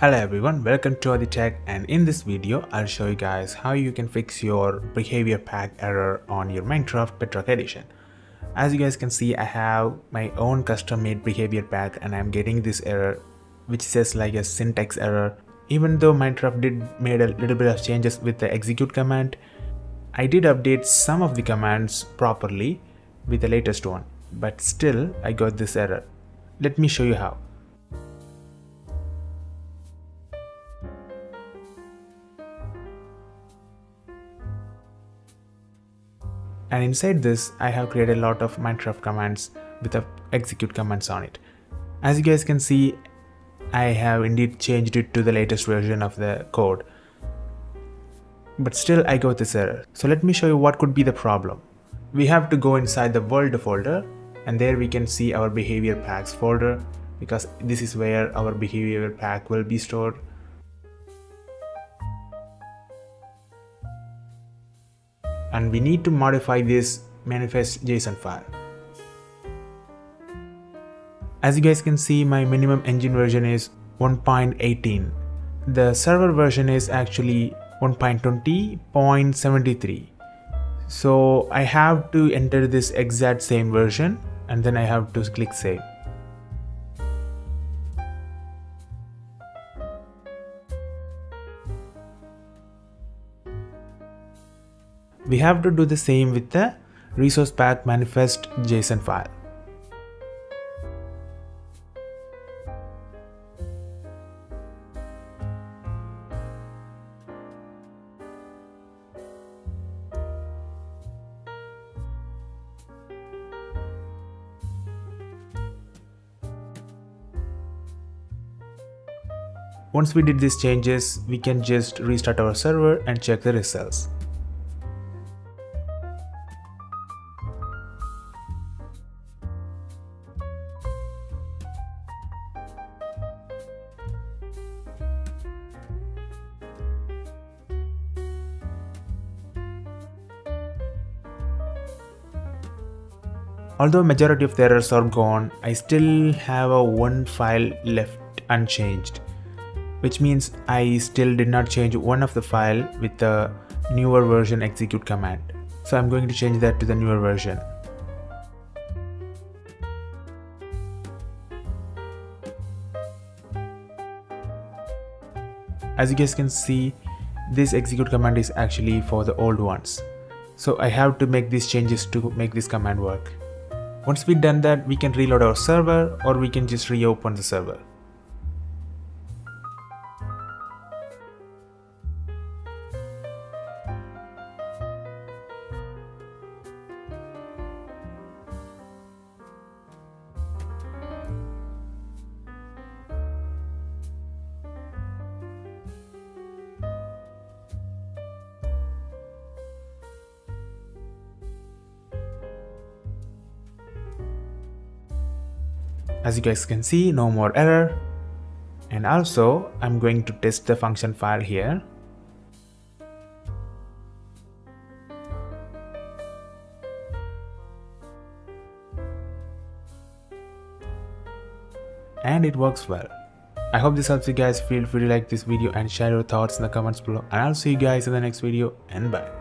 Hello everyone, welcome to Athi Tech, and in this video I'll show you guys how you can fix your behavior pack error on your Minecraft Bedrock Edition. As you guys can see, I have my own custom made behavior pack and I'm getting this error which says like a syntax error. Even though Minecraft made a little bit of changes with the execute command, I did update some of the commands properly with the latest one, but still I got this error. Let me show you how. And inside this, I have created a lot of Minecraft commands with the execute commands on it. As you guys can see, I have indeed changed it to the latest version of the code. But still I got this error. So let me show you what could be the problem. We have to go inside the world folder, and there we can see our behavior packs folder, because this is where our behavior pack will be stored. And we need to modify this manifest.json file. As you guys can see, my minimum engine version is 1.18. The server version is actually 1.20.73. So I have to enter this exact same version and then I have to click save. We have to do the same with the resource pack manifest.json file. Once we did these changes, we can just restart our server and check the results. Although majority of the errors are gone, I still have one file left unchanged, which means I still did not change one of the file with the newer version execute command. So I'm going to change that to the newer version. As you guys can see, this execute command is actually for the old ones. So I have to make these changes to make this command work. Once we've done that, we can reload our server, or we can just reopen the server. As you guys can see, no more error. And also, I'm going to test the function file here. And it works well. I hope this helps you guys. Feel free to like this video and share your thoughts in the comments below. And I'll see you guys in the next video, and bye.